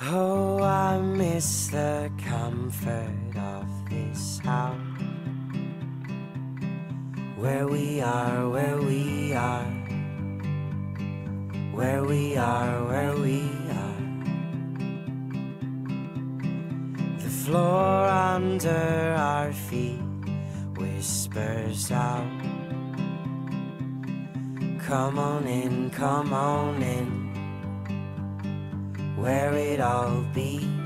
Oh, I miss the comfort of this house, where we are, where we are, where we are, where we are. The floor under our feet whispers out, come on in, come on in, where it all begins.